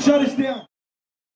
Shut us down.